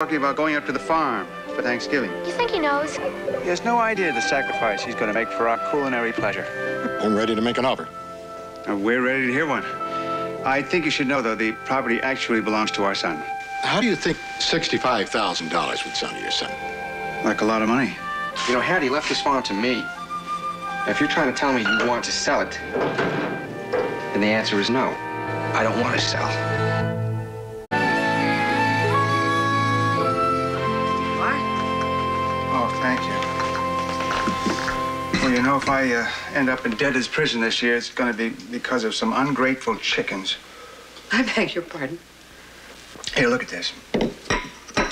Talking about going up to the farm for Thanksgiving. You think he knows? He has no idea the sacrifice he's going to make for our culinary pleasure. I'm ready to make an offer. And we're ready to hear one. I think you should know, though, the property actually belongs to our son. How do you think $65,000 would sound to your son? Like a lot of money. You know, Hattie left this farm to me. If you're trying to tell me you want to sell it, then the answer is no. I don't want to sell. Thank you. Well, you know, if I end up in Debtor's Prison this year, it's going to be because of some ungrateful chickens. I beg your pardon. Here, look at this.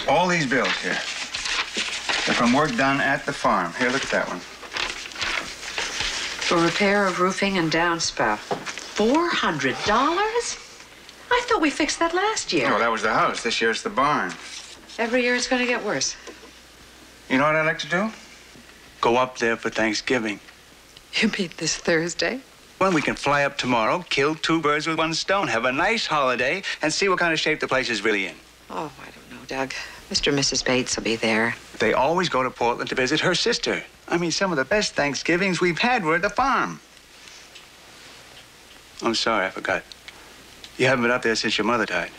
All these bills here. They're from work done at the farm. Here, look at that one. For repair of roofing and downspout. $400? I thought we fixed that last year. No, that was the house. This year it's the barn. Every year it's going to get worse. You know what I'd like to do? Go up there for Thanksgiving. You mean this Thursday? Well, we can fly up tomorrow, kill two birds with one stone, have a nice holiday, and see what kind of shape the place is really in. Oh, I don't know, Doug. Mr. and Mrs. Bates will be there. They always go to Portland to visit her sister. I mean, some of the best Thanksgivings we've had were at the farm. I'm sorry, I forgot. You haven't been up there since your mother died.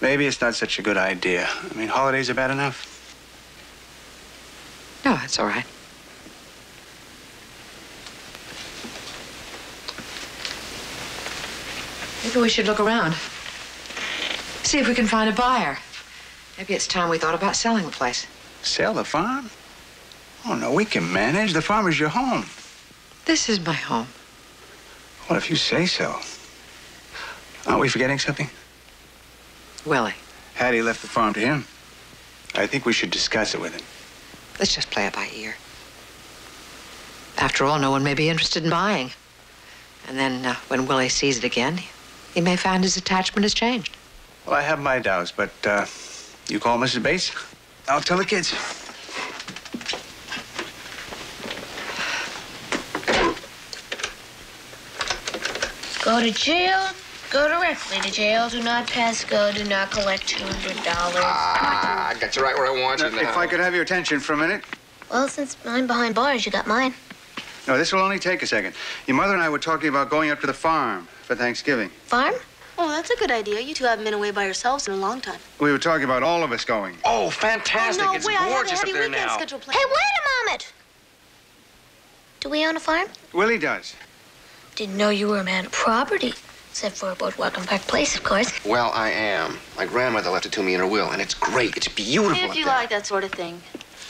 Maybe it's not such a good idea. I mean, holidays are bad enough. No, that's all right. Maybe we should look around. See if we can find a buyer. Maybe it's time we thought about selling the place. Sell the farm? Oh, no, we can manage. The farm is your home. This is my home. Well, if you say so. Aren't we forgetting something? Willie. Hattie left the farm to him. I think we should discuss it with him. Let's just play it by ear. After all, no one may be interested in buying. And then when Willie sees it again, he may find his attachment has changed. Well, I have my doubts, but you call Mrs. Bates? I'll tell the kids. Go to jail. Go directly to jail. Do not pass go. Do not collect $200. Ah, I got you right where I want you now. If I could have your attention for a minute. Well, since I'm behind bars, you got mine. No, this will only take a second. Your mother and I were talking about going up to the farm for Thanksgiving. Farm? Oh, that's a good idea. You two haven't been away by yourselves in a long time. We were talking about all of us going. Oh, fantastic. Oh, no, it's gorgeous up there now. Hey, wait a moment. Do we own a farm? Willie does. Didn't know you were a man of property. Except for a boardwalk and park place, of course. Well, I am. My grandmother left it to me in her will, and it's great. It's beautiful. If you like that sort of thing.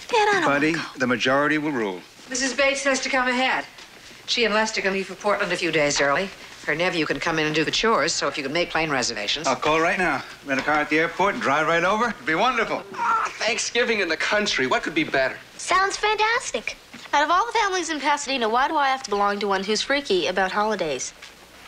Dad, I don't want to go. Buddy, the majority will rule. Mrs. Bates has to come ahead. She and Lester can leave for Portland a few days early. Her nephew can come in and do the chores, so if you can make plane reservations. I'll call right now. Rent a car at the airport and drive right over. It'd be wonderful. Ah, Thanksgiving in the country. What could be better? Sounds fantastic. Out of all the families in Pasadena, why do I have to belong to one who's freaky about holidays?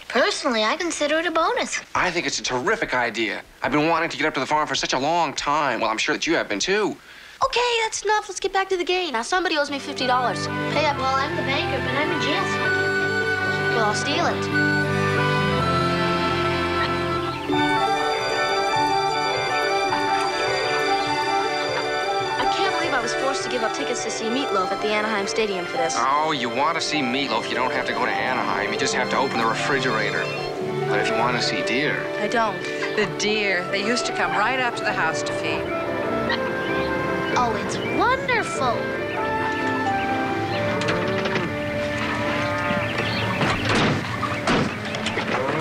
Personally, I consider it a bonus. I think it's a terrific idea. I've been wanting to get up to the farm for such a long time. Well, I'm sure that you have been, too. Okay, that's enough. Let's get back to the game. Now, somebody owes me $50. Pay up. Well, I'm the banker, but I'm in jail. Well, I'll steal it. I can't believe I was forced to give up tickets to see Meatloaf at the Anaheim Stadium for this. Oh, you want to see Meatloaf, you don't have to go to Anaheim. You just have to open the refrigerator. But if you want to see deer... I don't. The deer. They used to come right up to the house to feed. Oh, it's wonderful.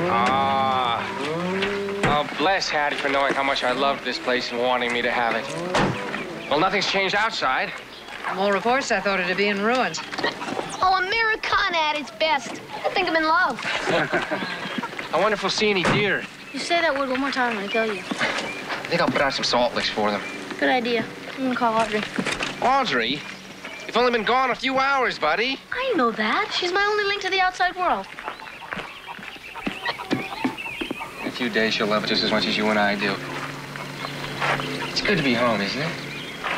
Ah. Oh, bless Hattie for knowing how much I loved this place and wanting me to have it. Well, nothing's changed outside. From all reports, I thought it'd be in ruins. Oh, Americana at its best. I think I'm in love. I wonder if we'll see any deer. You say that word one more time, and I kill you. I think I'll put out some salt licks for them. Good idea. I'm gonna call Audrey. Audrey? You've only been gone a few hours, buddy. I know that. She's my only link to the outside world. In a few days, she'll love it just as much as you and I do. It's good to be home, isn't it? I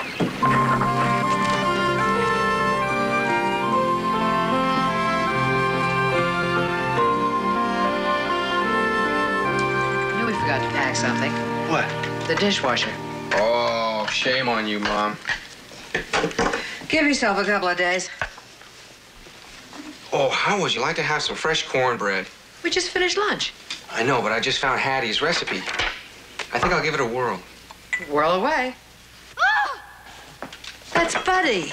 knew we forgot to pack something. What? The dishwasher. Shame on you, Mom. Give yourself a couple of days. Oh, how would you like to have some fresh cornbread? We just finished lunch. I know, but I just found Hattie's recipe. I think I'll give it a whirl. Whirl away. Oh! That's Buddy.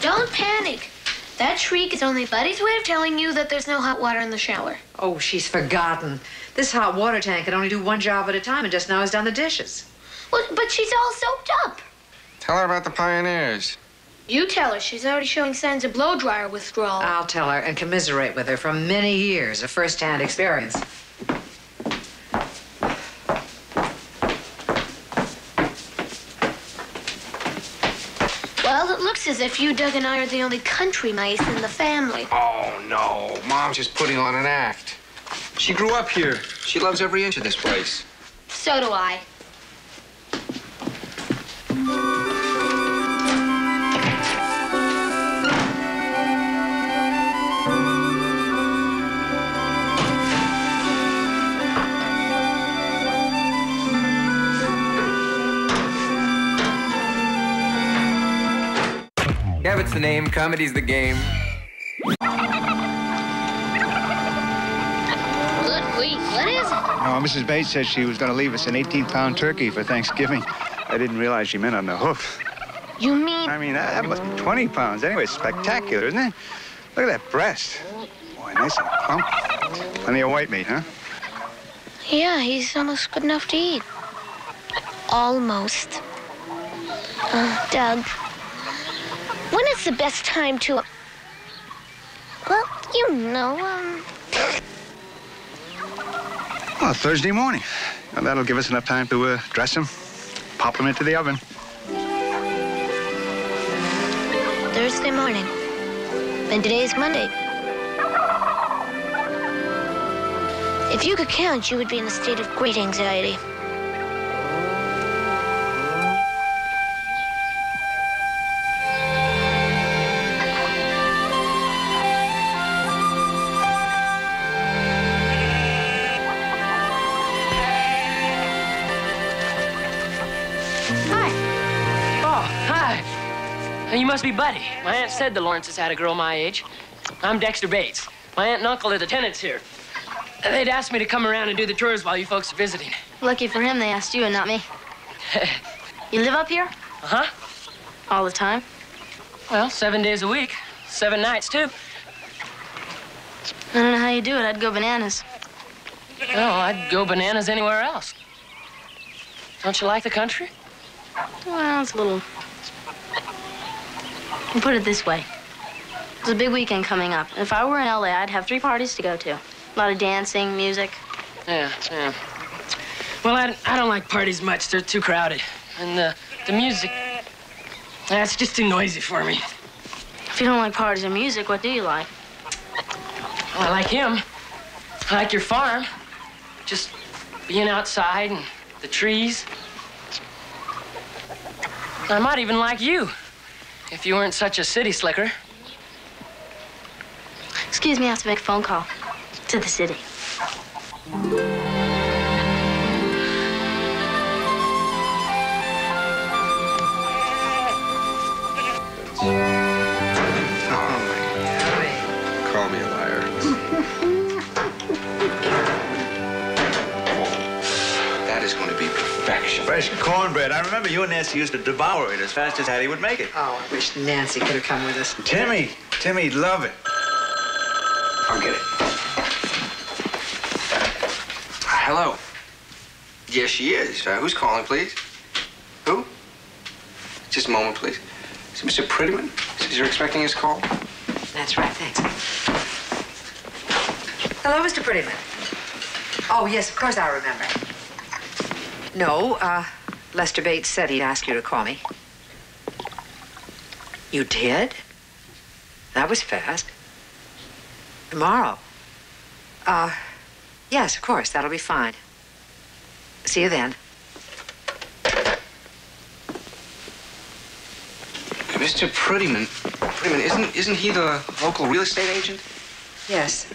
Don't panic. That shriek is only Buddy's way of telling you that there's no hot water in the shower. Oh, she's forgotten. This hot water tank can only do one job at a time, and just now has done the dishes. Well, but she's all soaked up. Tell her about the pioneers. You tell her. She's already showing signs of blow dryer withdrawal. I'll tell her and commiserate with her from many years of first-hand experience. Well, it looks as if you, Doug, and I are the only country mice in the family. Oh, no. Mom's just putting on an act. She grew up here. She loves every inch of this place. So do I. Yeah, it's the name. Comedy's the game. Good week. What is it? No, Mrs. Bates said she was going to leave us an 18-pound turkey for Thanksgiving. I didn't realize she meant on the hoof. You mean? I mean, that must be 20 pounds. Anyway, it's spectacular, isn't it? Look at that breast. Boy, nice and plump. Plenty of white meat, huh? Yeah, he's almost good enough to eat. Almost. Doug. When is the best time to, well, you know, Well, Thursday morning. Well, that'll give us enough time to dress them, pop them into the oven. Thursday morning. And today's Monday. If you could count, you would be in a state of great anxiety. You must be Buddy. My aunt said the Lawrences had a girl my age. I'm Dexter Bates. My aunt and uncle are the tenants here. They'd asked me to come around and do the tours while you folks are visiting. Lucky for him, they asked you and not me. You live up here? Uh-huh. All the time? Well, 7 days a week. 7 nights, too. I don't know how you do it. I'd go bananas. No, I'd go bananas anywhere else. Don't you like the country? Well, it's a little... And put it this way. There's a big weekend coming up. If I were in LA, I'd have 3 parties to go to. A lot of dancing, music. Yeah. Well, I don't like parties much. They're too crowded. And the music, that's just too noisy for me. If you don't like parties and music, what do you like? Well, I like him. I like your farm. Just being outside and the trees. I might even like you. If you weren't such a city slicker. Excuse me, I have to make a phone call to the city. Oh, my God. Call me a liar. Oh, that is going to be perfection. Fresh cornbread. I remember you and Nancy used to devour it as fast as Hattie would make it. Oh, I wish Nancy could have come with us. Timmy! Timmy'd love it. I'll get it. Hello. Yes, she is. Who's calling, please? Who? Just a moment, please. Is it Mr. Prettyman? Is you expecting his call? That's right, thanks. Hello, Mr. Prettyman. Oh, yes, of course I remember. No, Lester Bates said he'd ask you to call me. You did? That was fast. Tomorrow. Yes, of course, that'll be fine. See you then. Mr. Prettyman. Prettyman, isn't he the local real estate agent? Yes.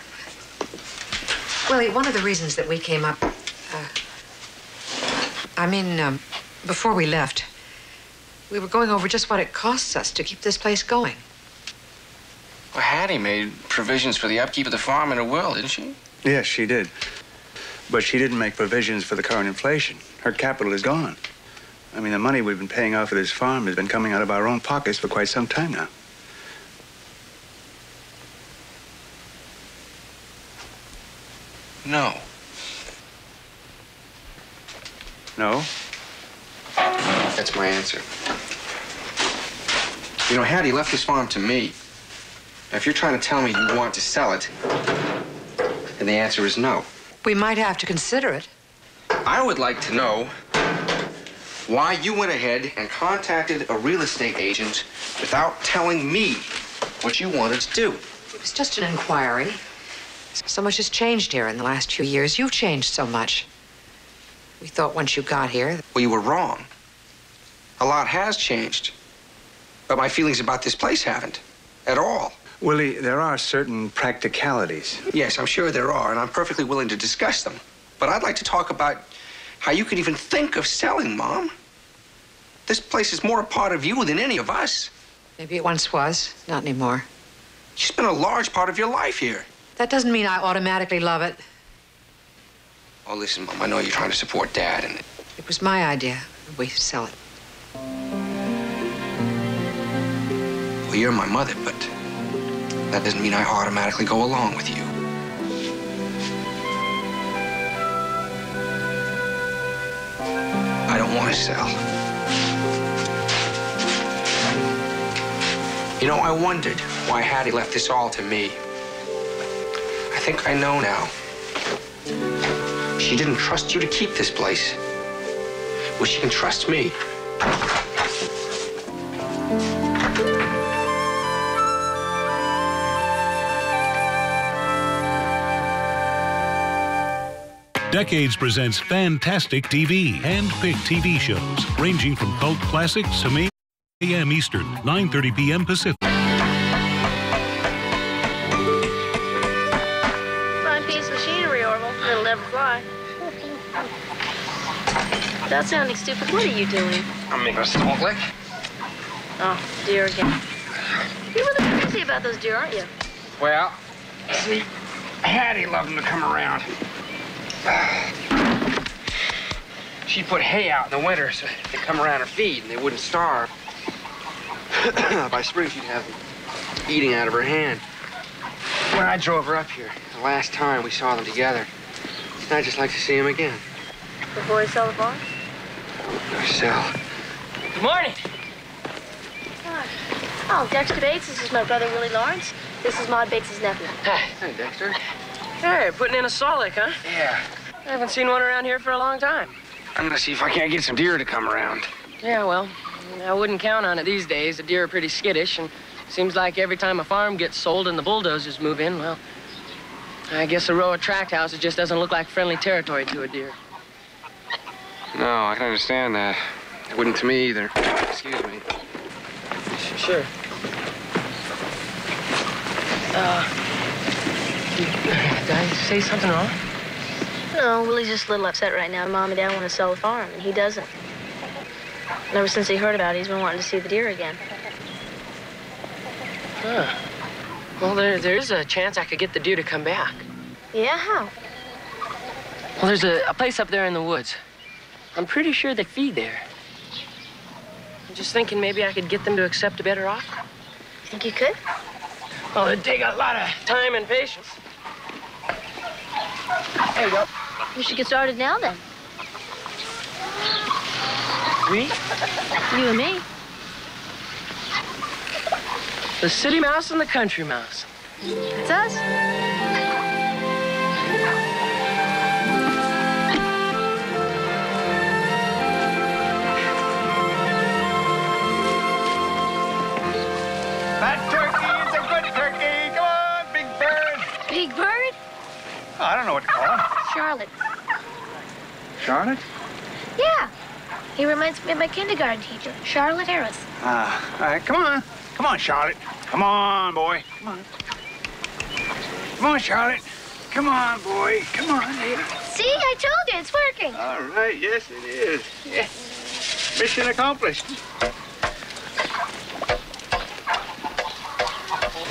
Willie, one of the reasons that we came up... I mean, Before we left, we were going over just what it costs us to keep this place going. Well, Hattie made provisions for the upkeep of the farm in her will, didn't she? Yes, she did. But she didn't make provisions for the current inflation. Her capital is gone. I mean, the money we've been paying off for this farm has been coming out of our own pockets for quite some time now. No. No? That's my answer. You know, Hattie left this farm to me. Now, if you're trying to tell me you want to sell it, then the answer is no. We might have to consider it. I would like to know why you went ahead and contacted a real estate agent without telling me what you wanted to do. It was just an inquiry. So much has changed here in the last few years. You've changed so much. We thought once you got here... Well, you were wrong. A lot has changed. But my feelings about this place haven't. At all. Willie, there are certain practicalities. Yes, I'm sure there are, and I'm perfectly willing to discuss them. But I'd like to talk about how you could even think of selling, Mom. This place is more a part of you than any of us. Maybe it once was, not anymore. You spent a large part of your life here. That doesn't mean I automatically love it. Oh, listen, Mom, I know you're trying to support Dad, and it was my idea. We sell it. Well, you're my mother, but that doesn't mean I automatically go along with you. I don't want to sell. You know, I wondered why Hattie left this all to me. I think I know now. She didn't trust you to keep this place. Well, she can trust me. Decades presents fantastic TV, hand-picked TV shows, ranging from cult classics to 8 a.m. Eastern, 9:30 p.m. Pacific. Fine piece of machinery, Orville. It'll never fly. That's sounding stupid. What are you doing? I'm making a snowflake. Oh, deer again. You're really crazy about those deer, aren't you? Well, see, Hattie loved them to come around. She'd put hay out in the winter so they'd come around and feed and they wouldn't starve. By spring, she'd have them eating out of her hand. When I drove her up here, the last time we saw them together, and I'd just like to see them again. Before we sell the barn? Sell. Good morning. Hi. Oh, Dexter Bates. This is my brother, Willie Lawrence. This is Maud Bates' nephew. Hi, Dexter. Hey, putting in a sawlick, huh? Yeah. I haven't seen one around here for a long time. I'm gonna see if I can't get some deer to come around. Yeah, well, I wouldn't count on it these days. The deer are pretty skittish, and seems like every time a farm gets sold and the bulldozers move in, well, I guess a row of tract houses just doesn't look like friendly territory to a deer. No, I can understand that. It wouldn't to me either. Excuse me. Sure. Did I say something wrong? No, Willie's just a little upset right now. Mom and Dad want to sell the farm, and he doesn't. And ever since he heard about it, he's been wanting to see the deer again. Huh. Well, there is a chance I could get the deer to come back. Yeah, how? Well, there's a place up there in the woods. I'm pretty sure they feed there. I'm just thinking maybe I could get them to accept a better offer. You think you could? Well, it'd take a lot of time and patience. There you go. We should get started now, then. Me? You and me. The city mouse and the country mouse. It's us. That turkey is a good turkey. Come on, big bird. Big bird? Oh, I don't know what to call him. Charlotte. Charlotte? Yeah. He reminds me of my kindergarten teacher, Charlotte Harris. Ah, all right, come on. Come on, Charlotte. Come on, boy. Come on. Come on, Charlotte. Come on, boy. Come on, dear. See, I told you, it's working. All right, yes, it is. Yes. Mission accomplished.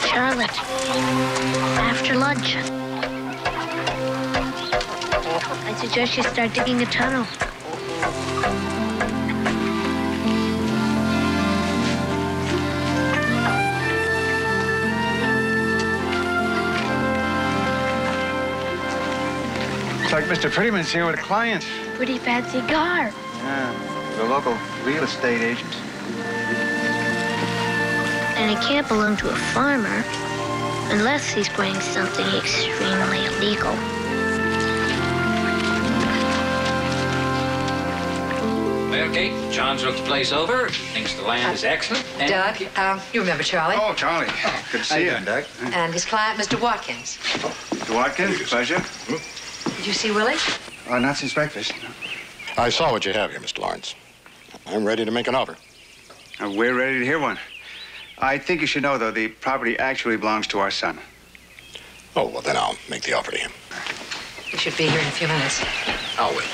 Charlotte, after lunch, I suggest you start digging a tunnel. Looks like Mr. Prettyman's here with a client. Pretty fancy garb. Yeah, the local real estate agent. And it can't belong to a farmer unless he's buying something extremely illegal. Well, Kate, John's looked the place over. Thinks the land is excellent. And Doug, you remember Charlie? Oh, Charlie. Oh, good to see you, Doug. And his client, Mr. Watkins. Mr. Watkins, pleasure. Did you see Willie? Not since breakfast. No. I saw what you have here, Mr. Lawrence. I'm ready to make an offer. We're ready to hear one. I think you should know, though, the property actually belongs to our son. Oh, well, then I'll make the offer to him. You should be here in a few minutes. I'll wait.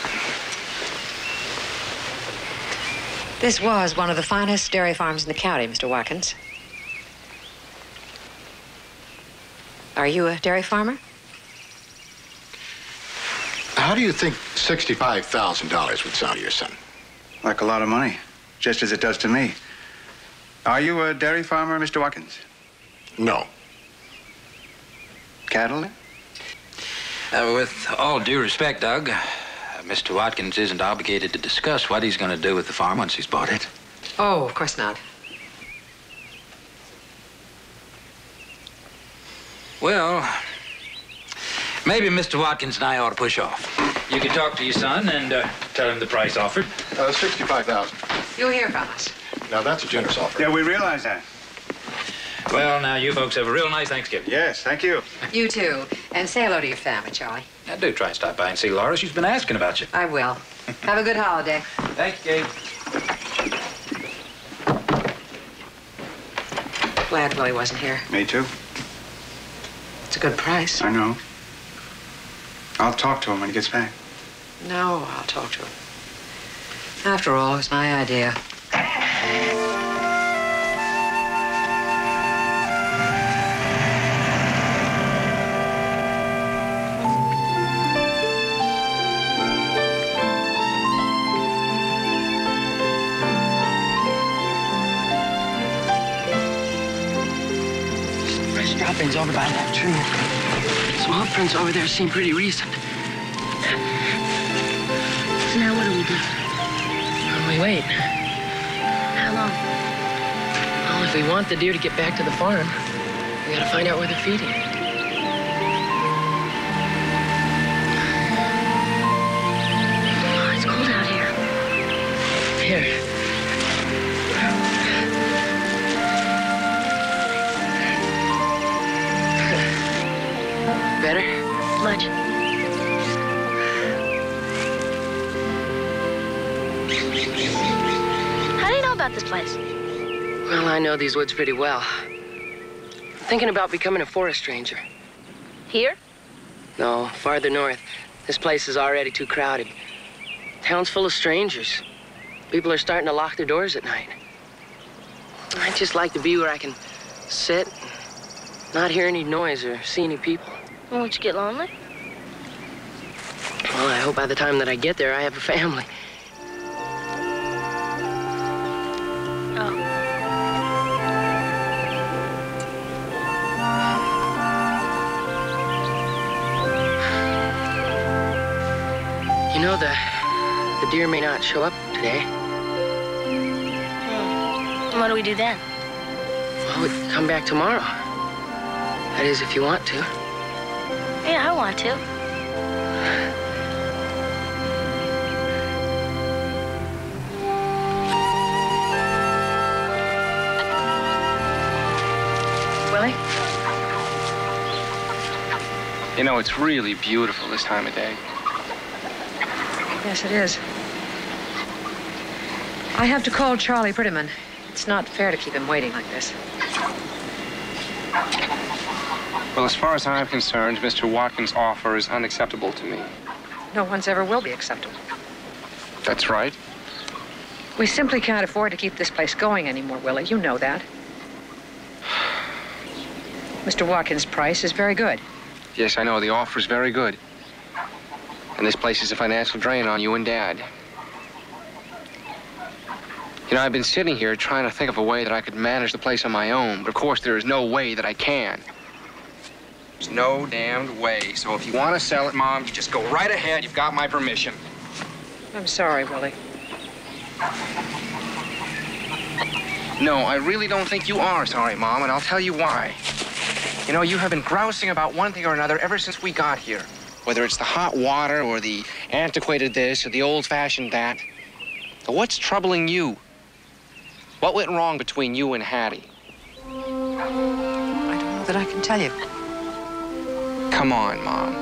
This was one of the finest dairy farms in the county, Mr. Watkins. Are you a dairy farmer? How do you think $65,000 would sound to your son? Like a lot of money, just as it does to me. Are you a dairy farmer, Mr. Watkins? No. Cattle? With all due respect, Doug, Mr. Watkins isn't obligated to discuss what he's going to do with the farm once he's bought it. Oh, of course not. Well, maybe Mr. Watkins and I ought to push off. You can talk to your son and tell him the price offered. $65,000. You'll hear from us. Now, that's a generous offer. Yeah, we realize that. Well, now, you folks have a real nice Thanksgiving. Yes, thank you. You too. And say hello to your family, Charlie. Now, do try and stop by and see Laura. She's been asking about you. I will. Have a good holiday. Thank you, Kate. Glad Willie wasn't here. Me too. It's a good price. I know. I'll talk to him when he gets back. No, I'll talk to him. After all, it's my idea. Fresh droppings over by that tree. Small prints over there seem pretty recent. So now what do we do? We wait. Well, if we want the deer to get back to the farm, we gotta find out where they're feeding. Oh, it's cold out here. Here. Better? Much. How do you know about this place? Well, I know these woods pretty well. I'm thinking about becoming a forest ranger. Here? No, farther north. This place is already too crowded. Town's full of strangers. People are starting to lock their doors at night. I'd just like to be where I can sit, not hear any noise or see any people. Won't you get lonely? Well, I hope by the time that I get there, I have a family. Oh. You know, the deer may not show up today. Hmm. What do we do then? Well, we come back tomorrow. That is, if you want to. Yeah, I want to. Willie? You know, it's really beautiful this time of day. Yes, it is. I have to call Charlie Prettyman. It's not fair to keep him waiting like this. Well, as far as I'm concerned, Mr. Watkins' offer is unacceptable to me. No one's ever will be acceptable. That's right. We simply can't afford to keep this place going anymore, Willie. You know that. Mr. Watkins' price is very good. Yes, I know. The offer's very good. And this place is a financial drain on you and Dad. You know, I've been sitting here trying to think of a way that I could manage the place on my own, but of course there is no way that I can. There's no damned way. So if you want to sell it, Mom, you just go right ahead. You've got my permission. I'm sorry, Willie. No, I really don't think you are sorry, Mom, and I'll tell you why. You know, you have been grousing about one thing or another ever since we got here, whether it's the hot water or the antiquated this or the old-fashioned that. But what's troubling you? What went wrong between you and Hattie? I don't know that I can tell you. Come on, Mom.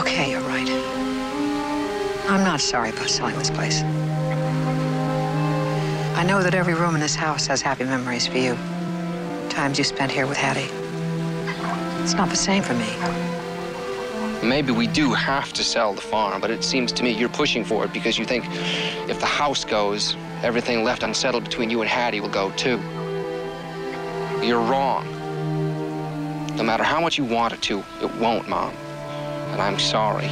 Okay, you're right. I'm not sorry about selling this place. I know that every room in this house has happy memories for you. Times you spent here with Hattie. It's not the same for me. Maybe we do have to sell the farm, but it seems to me you're pushing for it because you think if the house goes, everything left unsettled between you and Hattie will go too. You're wrong. No matter how much you want it to, it won't, Mom. And I'm sorry.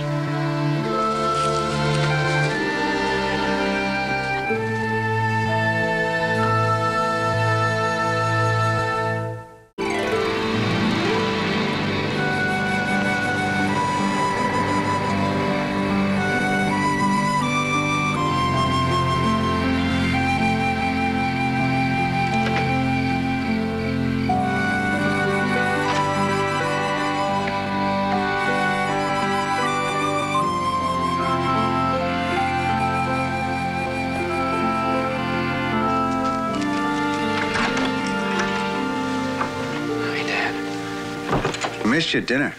I missed your dinner.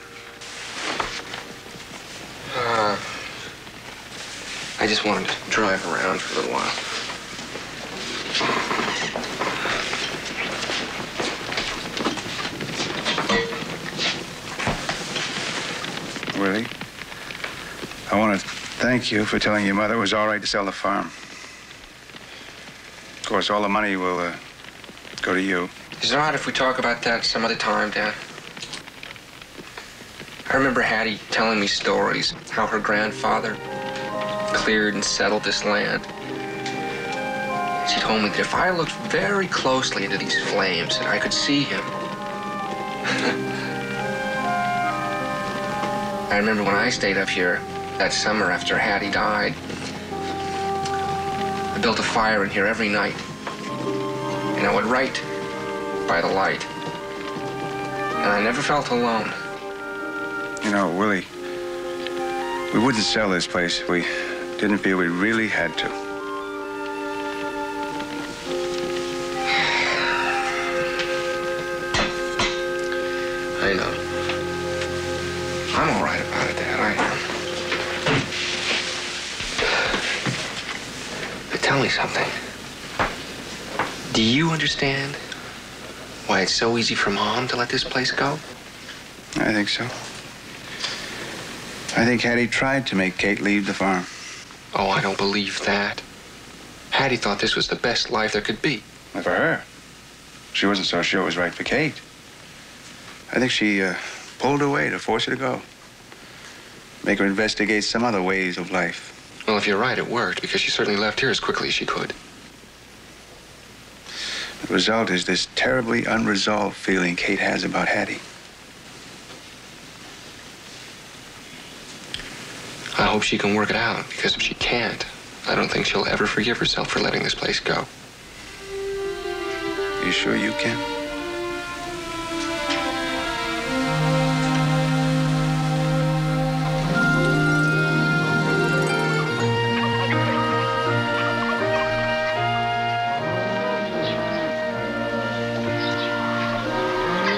I just wanted to drive around for a little while. Willie, I want to thank you for telling your mother it was all right to sell the farm. Of course, all the money will go to you. Is it all right if we talk about that some other time, Dad? I remember Hattie telling me stories, how her grandfather cleared and settled this land. She told me that if I looked very closely into these flames, that I could see him. I remember when I stayed up here that summer after Hattie died. I built a fire in here every night, and I would write by the light. And I never felt alone. You know, Willie, we wouldn't sell this place if we didn't feel we really had to. I know. I'm all right about it, Dad, I am. But tell me something. Do you understand why it's so easy for Mom to let this place go? I think so. I think Hattie tried to make Kate leave the farm. Oh, I don't believe that. Hattie thought this was the best life there could be. Not for her. She wasn't so sure it was right for Kate. I think she pulled away to force her to go. Make her investigate some other ways of life. Well, if you're right, it worked, because she certainly left here as quickly as she could. The result is this terribly unresolved feeling Kate has about Hattie. I hope she can work it out, because if she can't, I don't think she'll ever forgive herself for letting this place go. You sure you can?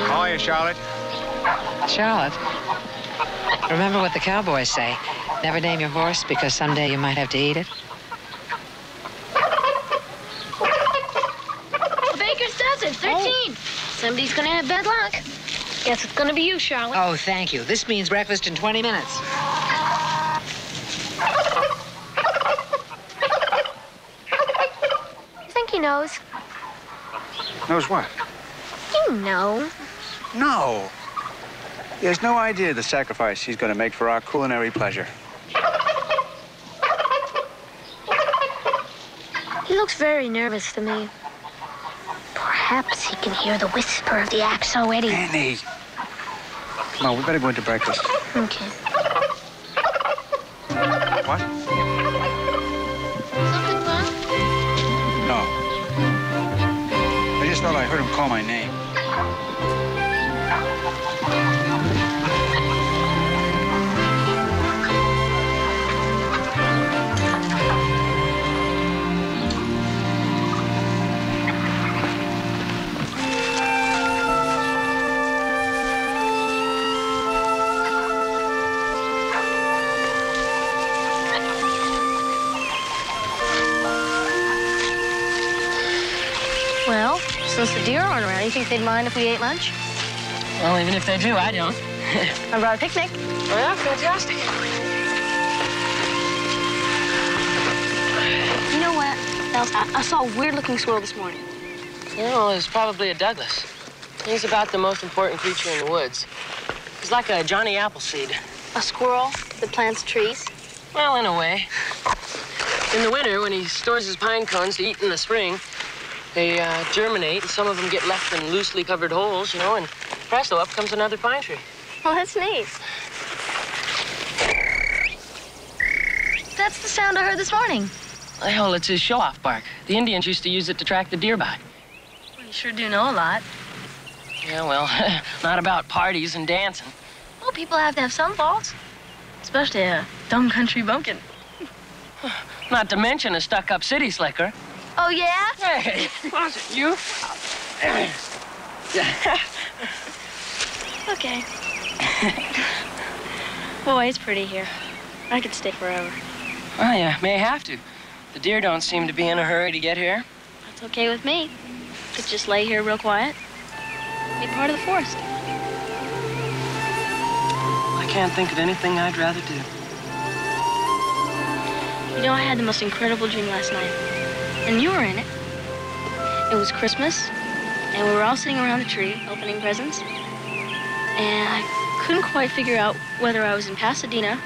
How are you, Charlotte? Charlotte? Remember what the cowboys say. Never name your horse, because someday you might have to eat it. The baker says it, 13. Oh. Somebody's gonna have bad luck. Guess it's gonna be you, Charlotte. Oh, thank you. This means breakfast in 20 minutes. knows. Knows what? You know. No. He has no idea the sacrifice he's going to make for our culinary pleasure. He looks very nervous to me. Perhaps he can hear the whisper of the axe already. Annie. Come on, we better go into breakfast. Okay. What? Something wrong? No. I just thought I heard him call my name. Well, since the deer aren't around, you think they'd mind if we ate lunch? Well, even if they do, I don't. I brought a picnic. Oh, yeah, fantastic. You know what, Bells? I saw a weird-looking squirrel this morning. You know, it was probably a Douglas. He's about the most important creature in the woods. He's like a Johnny Appleseed. A squirrel that plants trees? Well, in a way. In the winter, when he stores his pine cones to eat in the spring, they germinate, and some of them get left in loosely covered holes, you know, and presto, up comes another pine tree. Well, that's neat. That's the sound I heard this morning. Well, it's his show-off bark. The Indians used to use it to track the deer by. Well, you sure do know a lot. Yeah, well, not about parties and dancing. Well, people have to have some faults, especially a dumb country bumpkin. Not to mention a stuck-up city slicker. Oh, yeah? Hey, was it you? Okay. Boy, it's pretty here. I could stay forever. Well, you may have to. The deer don't seem to be in a hurry to get here. That's okay with me. Could just lay here real quiet. Be part of the forest. I can't think of anything I'd rather do. You know, I had the most incredible dream last night. And you were in it. It was Christmas, and we were all sitting around the tree opening presents. And I couldn't quite figure out whether I was in Pasadena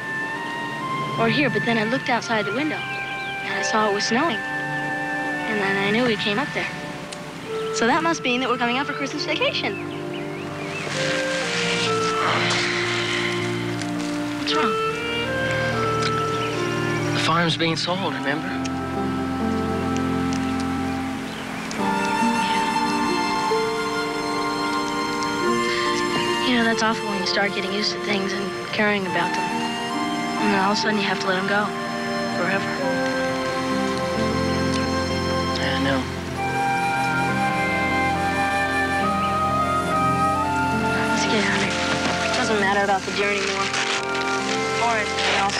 or here, but then I looked outside the window, and I saw it was snowing. And then I knew we came up there. So that must mean that we're coming up for Christmas vacation. What's wrong? The farm's being sold, remember? You know, that's awful when you start getting used to things and caring about them. And then all of a sudden you have to let them go. Forever. I know. Let's get out of here. It doesn't matter about the deer anymore. Or anything else.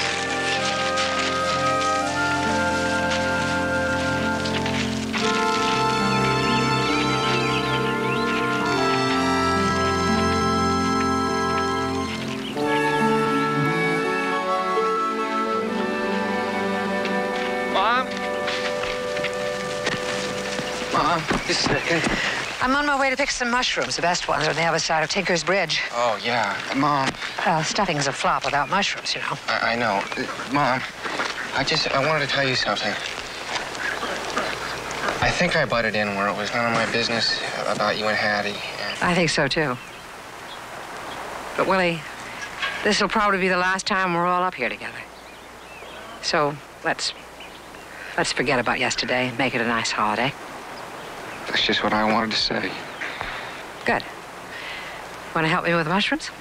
Just a second. I'm on my way to pick some mushrooms. The best ones are on the other side of Tinker's Bridge. Oh, yeah. Mom. Well, stuffing's a flop without mushrooms, you know. I know. Mom, I wanted to tell you something. I think I butted in where it was none of my business about you and Hattie. I think so, too. But, Willie, this will probably be the last time we're all up here together. So let's forget about yesterday and make it a nice holiday. That's just what I wanted to say. Good. Want to help me with the mushrooms?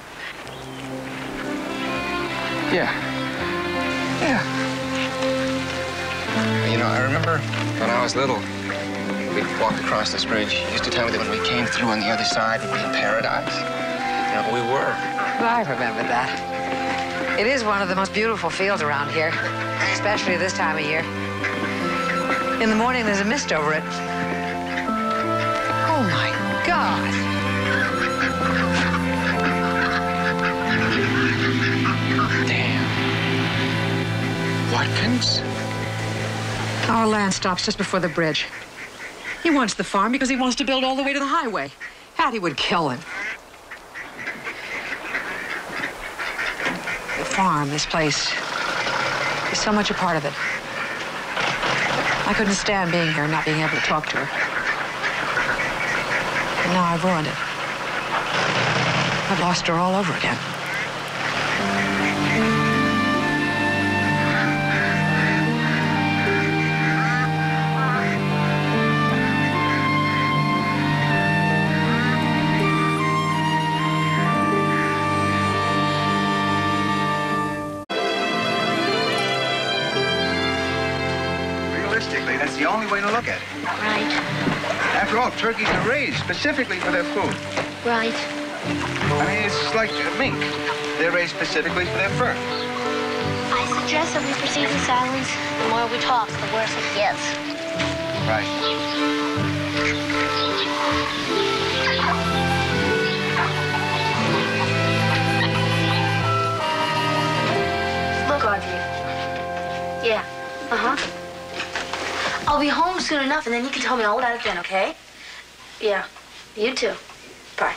Yeah. Yeah. You know, I remember when I was little, we'd walk across this bridge. You used to tell me that when we came through on the other side, we'd be in paradise. You know, we were. Well, I remember that. It is one of the most beautiful fields around here, especially this time of year. In the morning, there's a mist over it. Oh, my God. Damn. Watkins? Our land stops just before the bridge. He wants the farm because he wants to build all the way to the highway. Hattie would kill him. The farm, this place, is so much a part of it. I couldn't stand being here and not being able to talk to her. And now I've ruined it. I've lost her all over again. Realistically, that's the only way to look at it. Right. After all, turkeys are raised specifically for their food. Right. I mean, it's like a mink. They're raised specifically for their fur. I suggest that we proceed in silence. The more we talk, the worse it gets. Right. Look, Audrey. Yeah. Uh-huh. I'll be home soon enough, and then you can tell me all about it then, okay? Yeah. You too. Bye.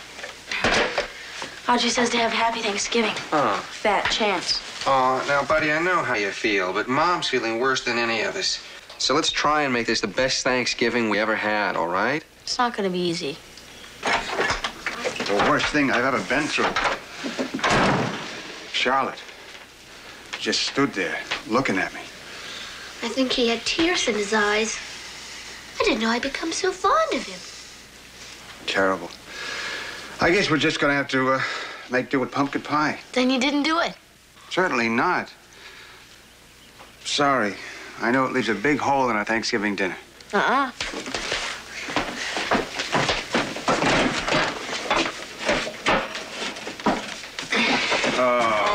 Audrey says to have a happy Thanksgiving. Oh. Fat chance. Oh, now, buddy, I know how you feel, but Mom's feeling worse than any of us. So let's try and make this the best Thanksgiving we ever had, all right? It's not gonna be easy. The worst thing I've ever been through. Charlotte just stood there looking at me. I think he had tears in his eyes. I didn't know I'd become so fond of him. Terrible. I guess we're just gonna have to make do with pumpkin pie. Then you didn't do it? Certainly not. Sorry. I know it leaves a big hole in our Thanksgiving dinner. Uh-uh. Oh.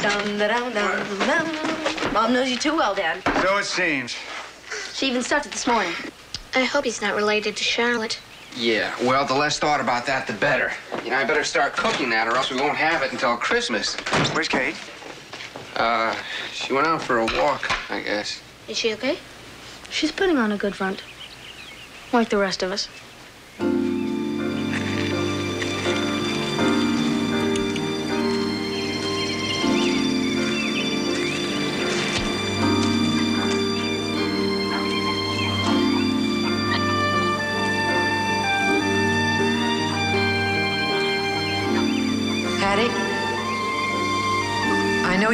Dum, da, dum, dum, dum. Mom knows you too well, Dad. So it seems. She even started this morning. I hope he's not related to Charlotte. Yeah, well, the less thought about that, the better. You know, I better start cooking that, or else we won't have it until Christmas. Where's Kate? She went out for a walk, I guess. Is she okay? She's putting on a good front. Like the rest of us.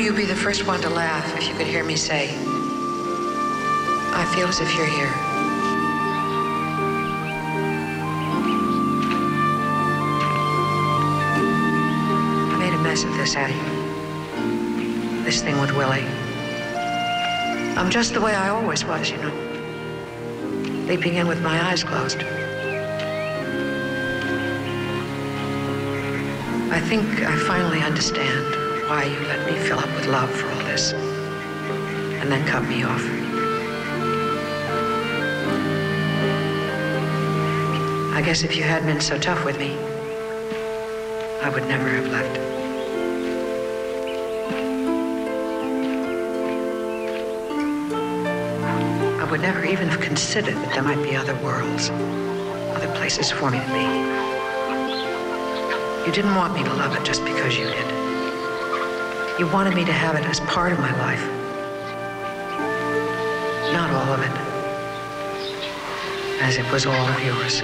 You'd be the first one to laugh if you could hear me say, I feel as if you're here. I made a mess of this, Hattie. This thing with Willie. I'm just the way I always was, you know. Leaping in with my eyes closed. I think I finally understand why you let me fill up with love for all this, and then cut me off. I guess if you hadn't been so tough with me, I would never have left. I would never even have considered that there might be other worlds, other places for me to be. You didn't want me to love it just because you did. You wanted me to have it as part of my life. Not all of it, as it was all of yours.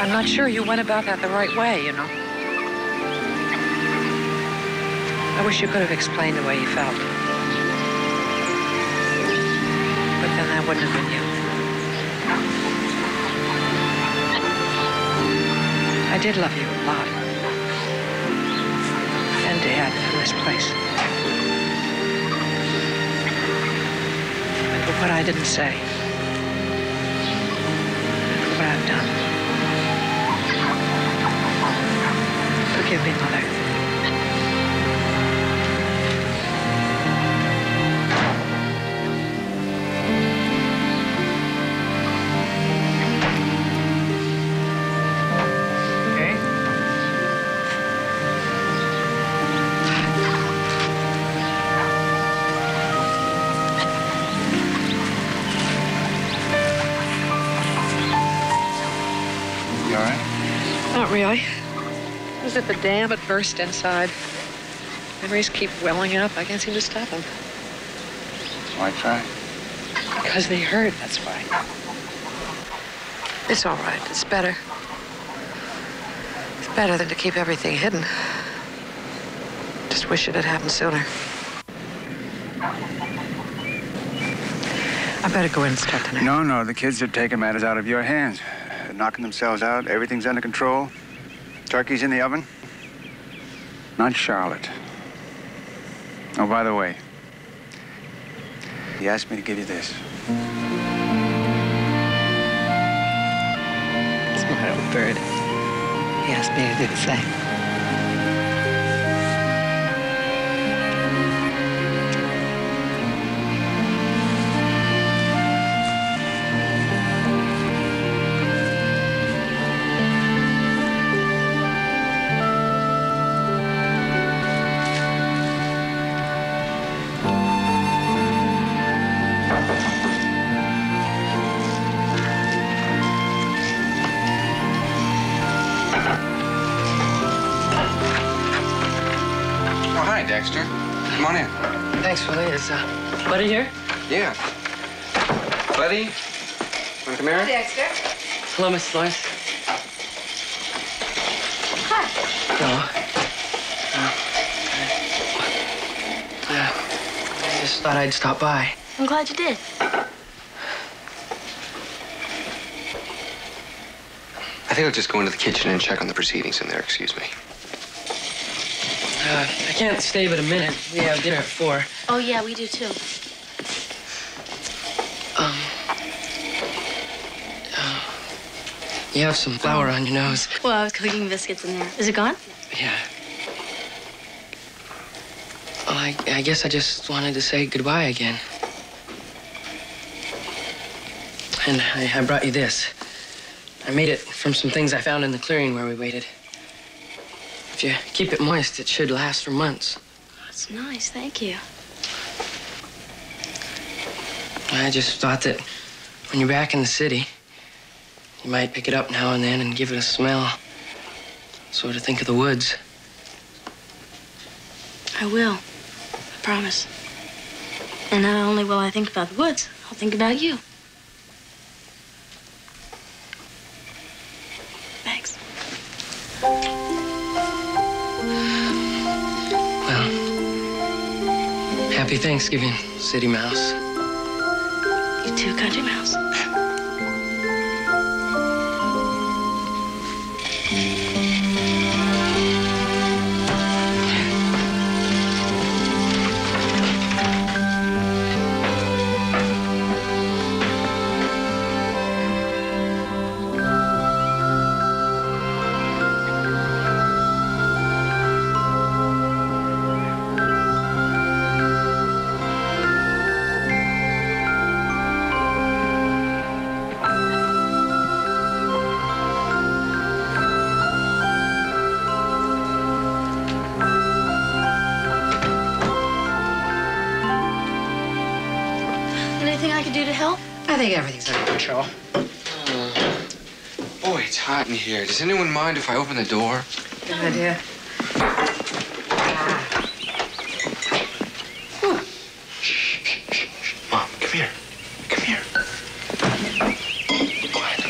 I'm not sure you went about that the right way, you know. I wish you could have explained the way you felt. But then that wouldn't have been you. I did love you a lot. And Dad, and this place. But what I didn't say, what I've done. Forgive me, Mother. Really? I was at the dam, it burst inside. Memories keep welling up. I can't seem to stop them. Why try? Because they hurt, that's why. It's all right. It's better. It's better than to keep everything hidden. Just wish it had happened sooner. I better go in and start tonight. No, no. The kids have taken matters out of your hands. They're knocking themselves out. Everything's under control. Turkey's in the oven. Not Charlotte. Oh, by the way, he asked me to give you this. It's my old bird. He asked me to do the same. Dexter. Come on in. Thanks for later. Is Buddy here? Yeah. Buddy, want to come here? Hi, Dexter. Hello, Miss Lois. Hi. Hello. I just thought I'd stop by. I'm glad you did. I think I'll just go into the kitchen and check on the proceedings in there. Excuse me. I can't stay but a minute. We have dinner at 4. Oh, yeah, we do, too. You have some flour on your nose. Well, I was cooking biscuits in there. Is it gone? Yeah. Well, I guess I just wanted to say goodbye again. And I brought you this. I made it from some things I found in the clearing where we waited. If you keep it moist, it should last for months. That's nice, thank you. I just thought that when you're back in the city, you might pick it up now and then and give it a smell. Sort of think of the woods. I will. I promise. And not only will I think about the woods, I'll think about you. Thanks. Happy Thanksgiving, City Mouse. You too, Country Mouse. Boy, it's hot in here. Does anyone mind if I open the door? Good idea. Shh, shh, shh, shh. Mom, come here. Come here. Quiet.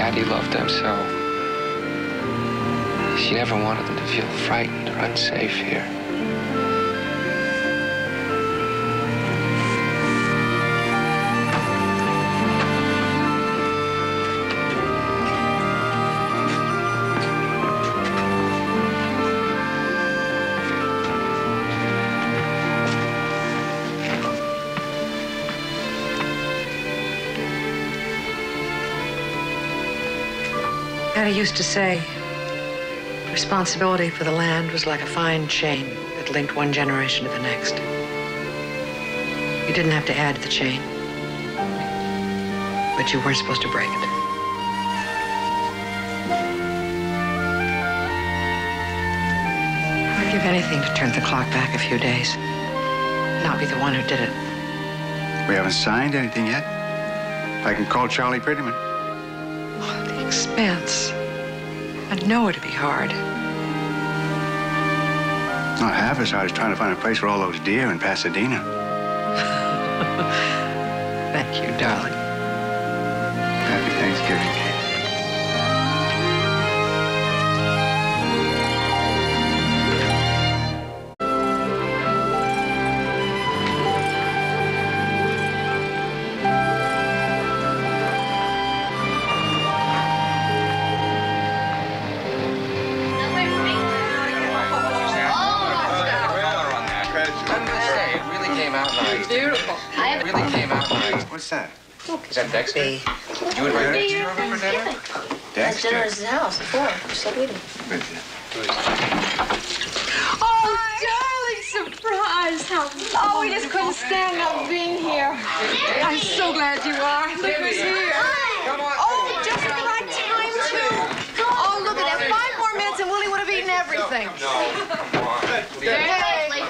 Hattie loved them so. She never wanted them to feel frightened or unsafe here. Hattie used to say, responsibility for the land was like a fine chain that linked one generation to the next. You didn't have to add to the chain, but you weren't supposed to break it. I'd give anything to turn the clock back a few days, not be the one who did it. We haven't signed anything yet. I can call Charlie Prettyman. Expense. I know it'd be hard. Not half as hard as trying to find a place for all those deer in Pasadena. Thank you, darling. Happy Thanksgiving, Kate. Is that Dexter? You invited Dexter over for dinner? Dexter? Dinner at his house before. We said we didn't. Oh, darling surprise! How we just couldn't stand not being here. Timmy. I'm so glad you are. Look who's here. Hi. Oh, just at the right time too. Oh, look at that. 5 more minutes and Willie would have eaten everything. Hey.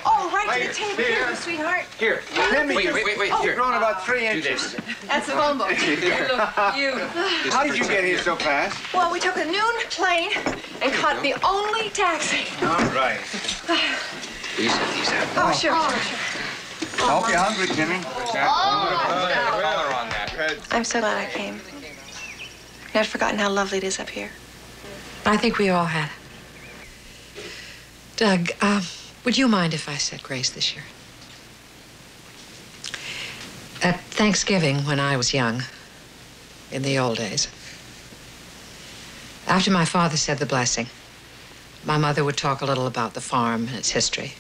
Oh, right to the table here, sweetheart. Here. Wait. You've grown about 3 inches. That's a bumble. How did you get here so fast? Well, we took a noon plane and caught the only taxi. All right. These out. Oh, sure. I hope you're hungry, Timmy. I'm so glad I came. I'd forgotten how lovely it is up here. I think we all had it. Doug, would you mind if I said grace this year? At Thanksgiving, when I was young, in the old days, after my father said the blessing, my mother would talk a little about the farm and its history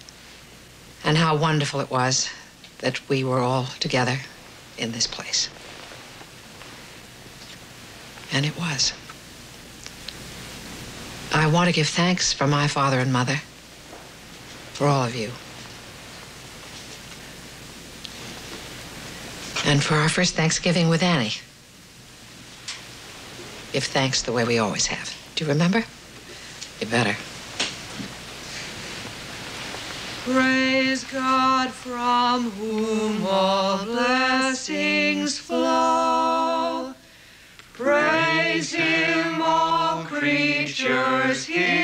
and how wonderful it was that we were all together in this place. And it was. I want to give thanks for my father and mother, for all of you. And for our first Thanksgiving with Annie. If thanks the way we always have. Do you remember? You better. Praise God from whom all blessings flow. Praise Him, all creatures here.